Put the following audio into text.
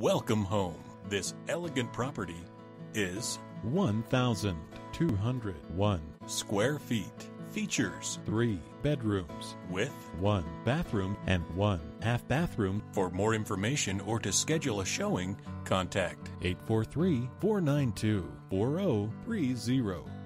Welcome home. This elegant property is 1,201 square feet. Features 3 bedrooms with 1 bathroom and 1 half bathroom. For more information or to schedule a showing, contact 843-492-4030.